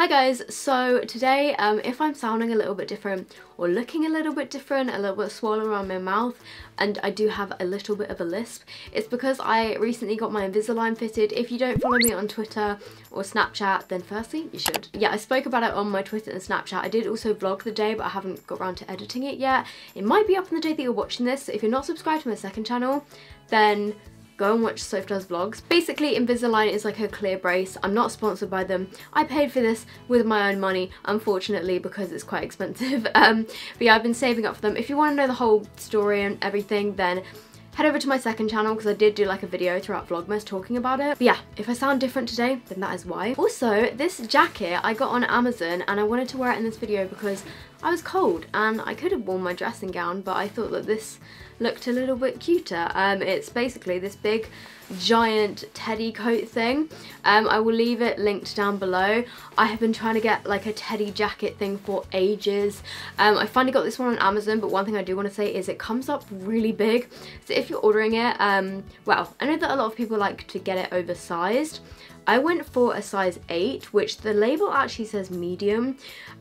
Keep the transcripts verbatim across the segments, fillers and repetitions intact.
Hi guys, so today um, if I'm sounding a little bit different or looking a little bit different, a little bit swollen around my mouth, and I do have a little bit of a lisp, it's because I recently got my Invisalign fitted. If you don't follow me on Twitter or Snapchat, then firstly you should. Yeah, I spoke about it on my Twitter and Snapchat. I did also vlog the day, but I haven't got around to editing it yet. It might be up on the day that you're watching this, so if you're not subscribed to my second channel, then go and watch Soph Does Vlogs. Basically, Invisalign is like a clear brace. I'm not sponsored by them. I paid for this with my own money, unfortunately, because it's quite expensive. Um, but yeah, I've been saving up for them. If you want to know the whole story and everything, then head over to my second channel, because I did do like a video throughout Vlogmas talking about it. But yeah, if I sound different today, then that is why. Also, this jacket I got on Amazon, and I wanted to wear it in this video because I was cold and I could have worn my dressing gown, but I thought that this looked a little bit cuter. Um, it's basically this big giant teddy coat thing. Um, I will leave it linked down below. I have been trying to get like a teddy jacket thing for ages. Um, I finally got this one on Amazon, but one thing I do want to say is it comes up really big. So if you're ordering it, um, well, I know that a lot of people like to get it oversized. I went for a size eight, which the label actually says medium,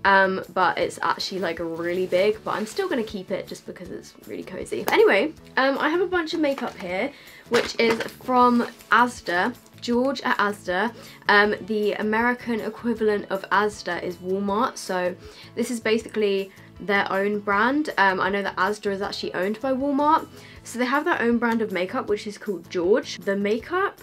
um, but it's actually like really big, but I'm still going to keep it just because it's really cozy. But anyway, um, I have a bunch of makeup here, which is from Asda, George at Asda. Um, the American equivalent of Asda is Walmart, so this is basically their own brand. Um, I know that Asda is actually owned by Walmart, so they have their own brand of makeup, which is called George. The makeup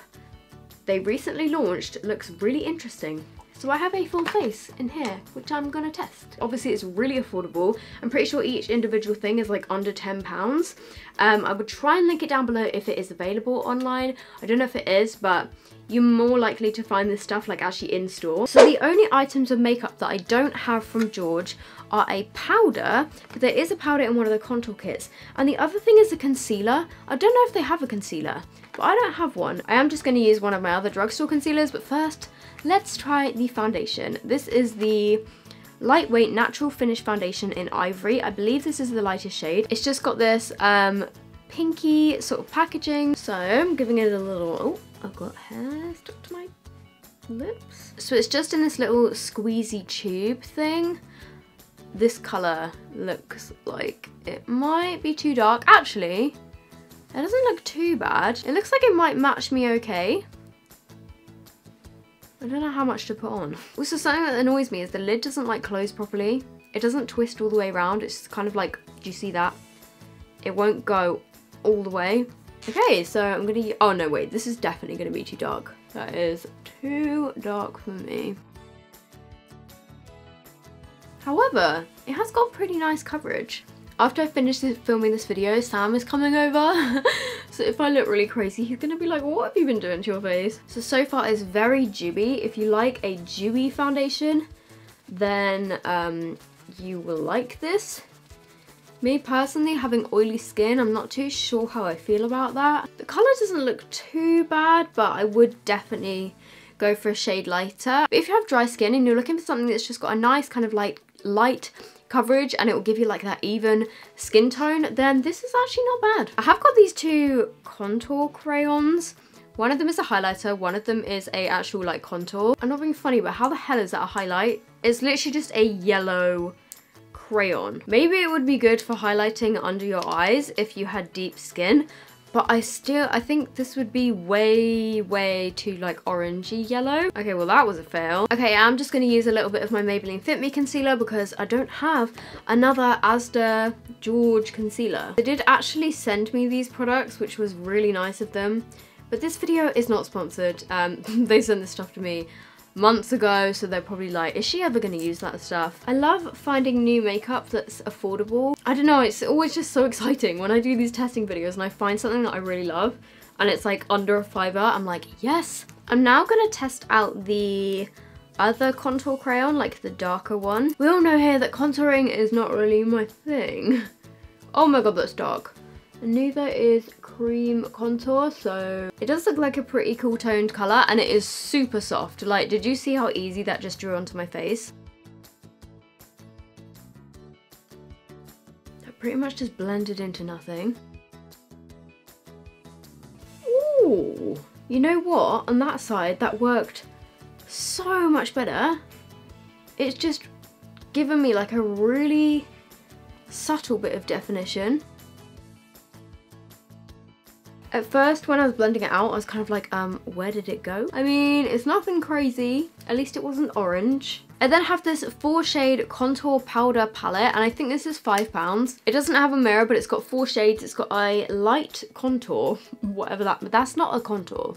they recently launched looks really interesting. So I have a full face in here, which I'm gonna test. Obviously it's really affordable. I'm pretty sure each individual thing is like under ten pounds. Um, I would try and link it down below if it is available online. I don't know if it is, but you're more likely to find this stuff like actually in store. So the only items of makeup that I don't have from George are a powder, but there is a powder in one of the contour kits. And the other thing is a concealer. I don't know if they have a concealer, but I don't have one. I am just gonna use one of my other drugstore concealers, but first, let's try the foundation. This is the lightweight natural finish foundation in Ivory. I believe this is the lightest shade. It's just got this um, pinky sort of packaging. So I'm giving it a little, oh, I've got hair stuck to my lips. So it's just in this little squeezy tube thing. This color looks like it might be too dark. Actually, it doesn't look too bad. It looks like it might match me okay. I don't know how much to put on. Also, something that annoys me is the lid doesn't like close properly. It doesn't twist all the way around. It's just kind of like, do you see that? It won't go all the way. Okay, so I'm gonna, oh no, wait, this is definitely gonna be too dark. That is too dark for me. However, it has got pretty nice coverage. After I finish filming this video, Sam is coming over. So if I look really crazy, he's gonna be like, what have you been doing to your face? So, so far it's very dewy. If you like a dewy foundation, then um, you will like this. Me personally, having oily skin, I'm not too sure how I feel about that. The color doesn't look too bad, but I would definitely go for a shade lighter. But if you have dry skin and you're looking for something that's just got a nice kind of like light, light coverage, and it will give you like that even skin tone, then this is actually not bad. I have got these two contour crayons. One of them is a highlighter, one of them is a actual like contour. I'm not being funny, but how the hell is that a highlight? It's literally just a yellow crayon. Maybe it would be good for highlighting under your eyes if you had deep skin, but I still, I think this would be way, way too like orangey yellow. Okay, well that was a fail. Okay, I'm just gonna use a little bit of my Maybelline Fit Me concealer because I don't have another Asda George concealer. They did actually send me these products, which was really nice of them, but this video is not sponsored. Um, they sent this stuff to me months ago, so they're probably like, is she ever gonna use that stuff? I love finding new makeup that's affordable. I don't know, it's always just so exciting when I do these testing videos and I find something that I really love and it's like under a fiver, I'm like, yes! I'm now gonna test out the other contour crayon, like the darker one. We all know here that contouring is not really my thing. Oh my god, that's dark. And Nüva is cream contour, so it does look like a pretty cool toned colour, and it is super soft. Like, did you see how easy that just drew onto my face? That pretty much just blended into nothing. Ooh! You know what? On that side, that worked so much better. it's just given me like a really subtle bit of definition. At first, when I was blending it out, I was kind of like, um, where did it go? I mean, it's nothing crazy. At least it wasn't orange. I then have this four shade contour powder palette, and I think this is five pounds. It doesn't have a mirror, but it's got four shades. It's got a light contour, whatever that, but that's not a contour.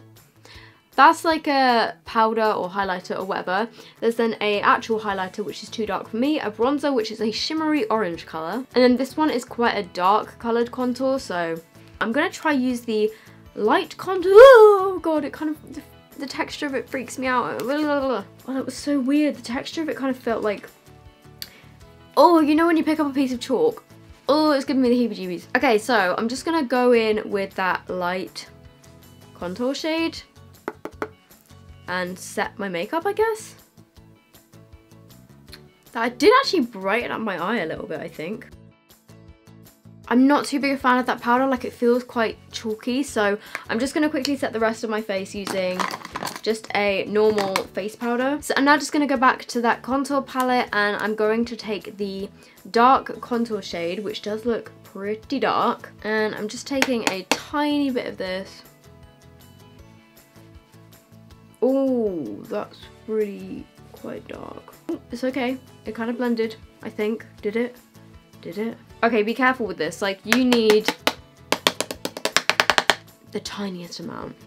That's like a powder or highlighter or whatever. There's then a actual highlighter, which is too dark for me, a bronzer, which is a shimmery orange color. And then this one is quite a dark colored contour, so I'm gonna try use the light contour. Oh God, it kind of, the, the texture of it freaks me out. Oh, that was so weird. The texture of it kind of felt like, oh, you know when you pick up a piece of chalk? Oh, it's giving me the heebie-jeebies. Okay, so I'm just gonna go in with that light contour shade and set my makeup, I guess. That did actually brighten up my eye a little bit, I think. I'm not too big a fan of that powder, like it feels quite chalky, so I'm just going to quickly set the rest of my face using just a normal face powder. So I'm now just going to go back to that contour palette, and I'm going to take the dark contour shade, which does look pretty dark, and I'm just taking a tiny bit of this. Oh, that's really quite dark. It's okay, it kind of blended, I think. Did it? Did it? Okay, be careful with this. Like, you need the tiniest amount.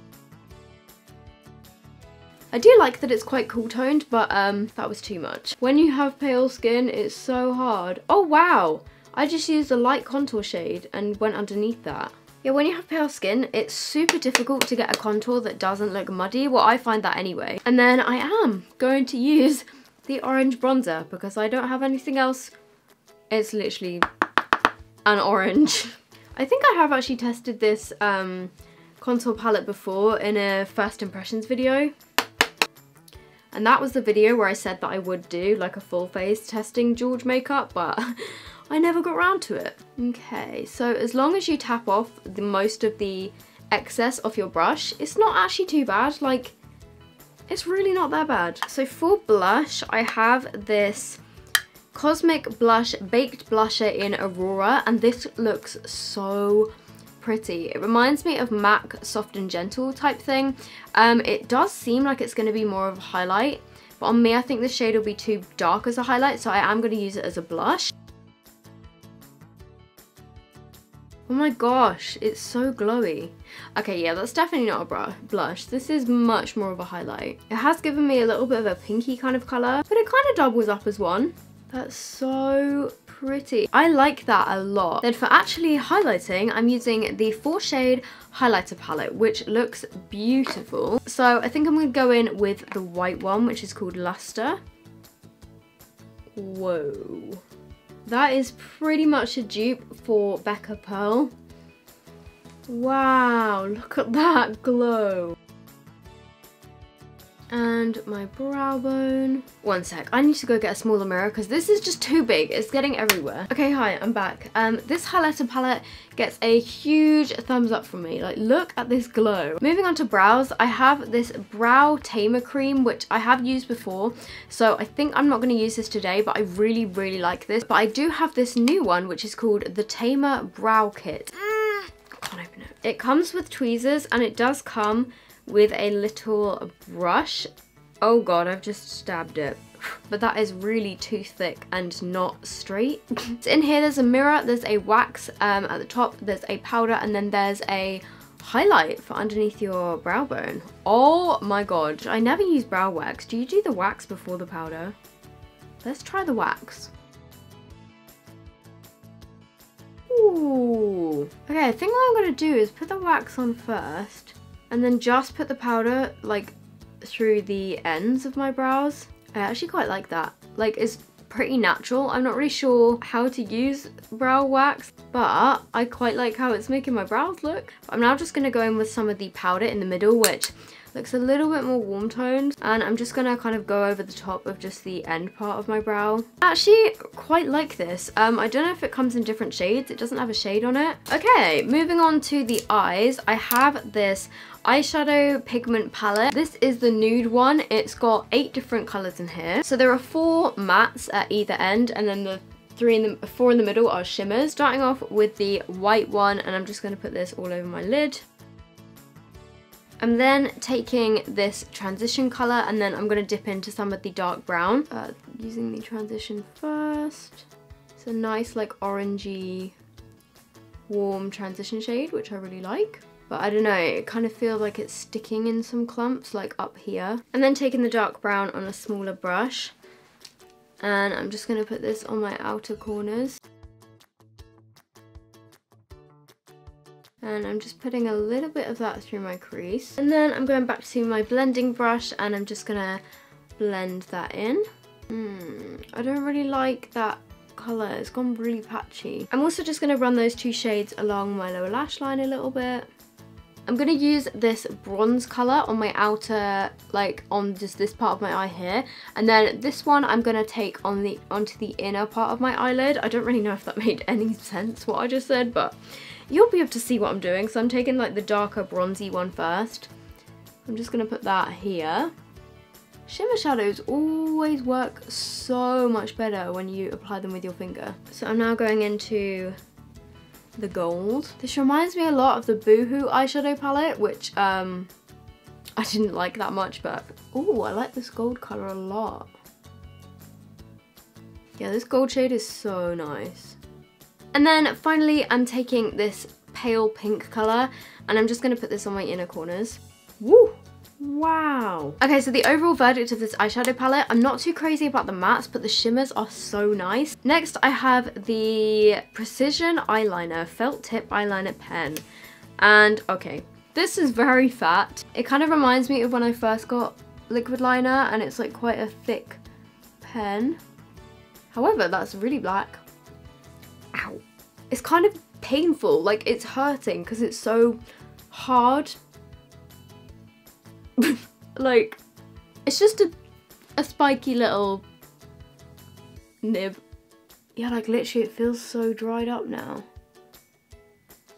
I do like that it's quite cool toned, but um, that was too much. When you have pale skin, it's so hard. Oh, wow. I just used a light contour shade and went underneath that. Yeah, when you have pale skin, it's super difficult to get a contour that doesn't look muddy. Well, I find that anyway. And then I am going to use the orange bronzer because I don't have anything else. It's literally an orange. I think I have actually tested this um, contour palette before in a first impressions video. And that was the video where I said that I would do like a full face testing George makeup, but I never got around to it. Okay, so as long as you tap off the most of the excess off your brush, it's not actually too bad. Like, it's really not that bad. So for blush, I have this Cosmic Blush Baked Blusher in Aurora, and this looks so pretty. It reminds me of MAC Soft and Gentle type thing. Um, it does seem like it's going to be more of a highlight, but on me I think the shade will be too dark as a highlight, so I am going to use it as a blush. Oh my gosh, it's so glowy. Okay, yeah, that's definitely not a blush. This is much more of a highlight. It has given me a little bit of a pinky kind of colour, but it kind of doubles up as one. That's so pretty. I like that a lot. Then for actually highlighting, I'm using the four shade highlighter palette, which looks beautiful. So I think I'm gonna go in with the white one, which is called Luster. Whoa. That is pretty much a dupe for Becca Pearl. Wow, look at that glow. And my brow bone. One sec, I need to go get a smaller mirror because this is just too big, it's getting everywhere. Okay, hi, I'm back. Um, this highlighter palette gets a huge thumbs up from me. Like, look at this glow. Moving on to brows, I have this Brow Tamer Cream, which I have used before, so I think I'm not gonna use this today, but I really, really like this. But I do have this new one, which is called the Tamer Brow Kit. Mm, I can't open it. It comes with tweezers, and it does come with a little brush. Oh God, I've just stabbed it. But that is really too thick and not straight. So in here there's a mirror, there's a wax um, at the top, there's a powder, and then there's a highlight for underneath your brow bone. Oh my God, I never use brow wax. Do you do the wax before the powder? Let's try the wax. Ooh. Okay, I think what I'm gonna do is put the wax on first, and then just put the powder like through the ends of my brows. I actually quite like that. Like, it's pretty natural. I'm not really sure how to use brow wax, but I quite like how it's making my brows look. I'm now just gonna go in with some of the powder in the middle, which looks a little bit more warm toned. And I'm just gonna kind of go over the top of just the end part of my brow. I actually quite like this. Um, I don't know if it comes in different shades. It doesn't have a shade on it. Okay, moving on to the eyes. I have this eyeshadow pigment palette. This is the nude one. It's got eight different colors in here. So there are four got mattes at either end, and then the three in the four in the middle are shimmers. Starting off with the white one, and I'm just going to put this all over my lid. I'm then taking this transition colour, and then I'm going to dip into some of the dark brown. Uh, using the transition first. It's a nice like orangey, warm transition shade, which I really like. But I don't know, it kind of feels like it's sticking in some clumps, like up here. And then taking the dark brown on a smaller brush. And I'm just going to put this on my outer corners. And I'm just putting a little bit of that through my crease. And then I'm going back to my blending brush and I'm just gonna blend that in. Hmm, I don't really like that color, it's gone really patchy. I'm also just gonna run those two shades along my lower lash line a little bit. I'm gonna use this bronze color on my outer, like on just this part of my eye here. And then this one I'm gonna take on the onto the inner part of my eyelid. I don't really know if that made any sense what I just said, but you'll be able to see what I'm doing. So I'm taking like the darker bronzy one first. I'm just going to put that here. Shimmer shadows always work so much better when you apply them with your finger. So I'm now going into the gold. This reminds me a lot of the Boohoo eyeshadow palette, which um, I didn't like that much, but oh, I like this gold colour a lot. Yeah, this gold shade is so nice. And then finally, I'm taking this pale pink colour and I'm just going to put this on my inner corners. Woo! Wow! Okay, so the overall verdict of this eyeshadow palette, I'm not too crazy about the mattes, but the shimmers are so nice. Next, I have the Precision Eyeliner, Felt Tip Eyeliner Pen. And, okay, this is very fat. It kind of reminds me of when I first got liquid liner and it's like quite a thick pen. However, that's really black. Ow. It's kind of painful, like it's hurting because it's so hard. Like, it's just a, a spiky little nib. Yeah, like literally it feels so dried up now.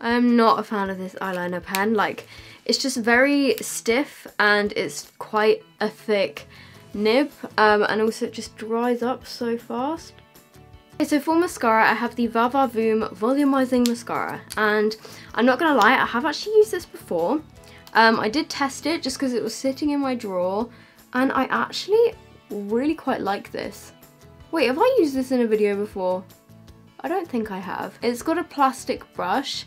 I am not a fan of this eyeliner pen, like it's just very stiff and it's quite a thick nib, um, and also it just dries up so fast. Okay, so for mascara, I have the Va Va Voom Volumizing Mascara, and I'm not gonna lie, I have actually used this before. Um, I did test it just because it was sitting in my drawer, and I actually really quite like this. Wait, have I used this in a video before? I don't think I have. It's got a plastic brush,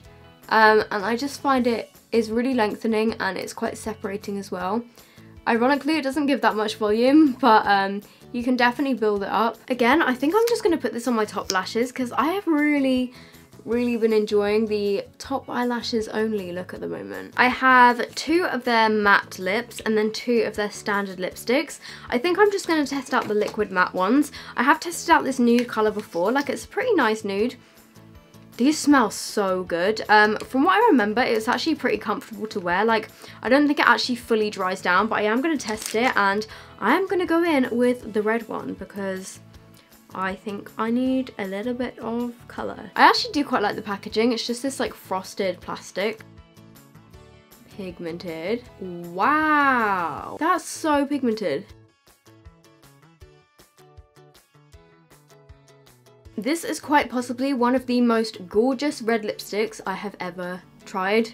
um, and I just find it is really lengthening and it's quite separating as well. Ironically, it doesn't give that much volume, but um, you can definitely build it up. Again, I think I'm just going to put this on my top lashes because I have really, really been enjoying the top eyelashes only look at the moment. I have two of their matte lips and then two of their standard lipsticks. I think I'm just going to test out the liquid matte ones. I have tested out this nude colour before, like it's a pretty nice nude. These smell so good. Um, from what I remember, it's actually pretty comfortable to wear. Like, I don't think it actually fully dries down, but I am going to test it, and I am going to go in with the red one because I think I need a little bit of colour. I actually do quite like the packaging. It's just this, like, frosted plastic. Pigmented. Wow! That's so pigmented. This is quite possibly one of the most gorgeous red lipsticks I have ever tried.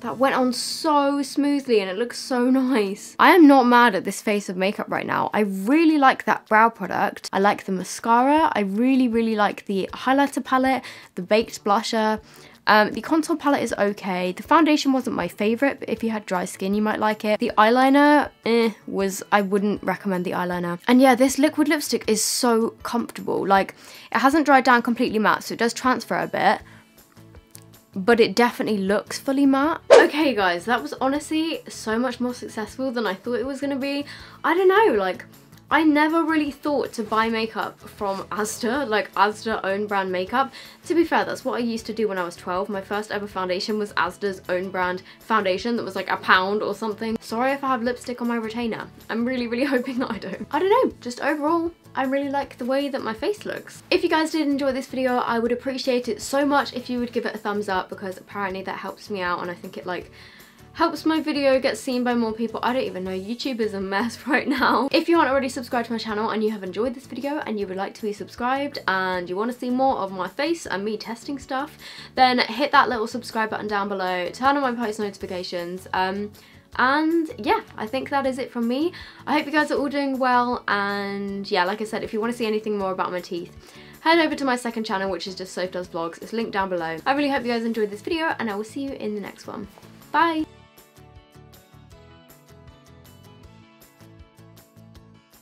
That went on so smoothly and it looks so nice. I am not mad at this face of makeup right now. I really like that brow product. I like the mascara. I really, really like the highlighter palette, the baked blusher. Um, the contour palette is okay. The foundation wasn't my favourite, but if you had dry skin, you might like it. The eyeliner, eh, was, I wouldn't recommend the eyeliner. And yeah, this liquid lipstick is so comfortable. Like, it hasn't dried down completely matte, so it does transfer a bit, but it definitely looks fully matte. Okay guys, that was honestly so much more successful than I thought it was gonna be. I don't know, like, I never really thought to buy makeup from Asda, like Asda own brand makeup. To be fair, that's what I used to do when I was twelve. My first ever foundation was Asda's own brand foundation that was like a pound or something. Sorry if I have lipstick on my retainer. I'm really, really hoping that I don't. I don't know, just overall, I really like the way that my face looks. If you guys did enjoy this video, I would appreciate it so much if you would give it a thumbs up because apparently that helps me out and I think it like helps my video get seen by more people. I don't even know, YouTube is a mess right now. If you aren't already subscribed to my channel and you have enjoyed this video and you would like to be subscribed and you want to see more of my face and me testing stuff, then hit that little subscribe button down below, turn on my post notifications, um, and yeah, I think that is it from me. I hope you guys are all doing well, and yeah, like I said, if you want to see anything more about my teeth, head over to my second channel, which is just Soph Does Vlogs. It's linked down below. I really hope you guys enjoyed this video, and I will see you in the next one. Bye!